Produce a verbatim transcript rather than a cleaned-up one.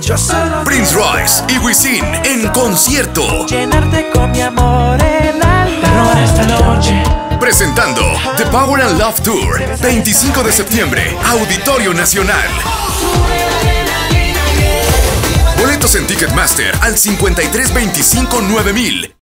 Yo solo Prince Royce y Wisin en concierto. Llenarte con mi amor el alma esta noche. Presentando The Power and Love Tour, veinticinco de septiembre, Auditorio Nacional. Boletos en Ticketmaster al cincuenta y tres veinticinco nueve mil.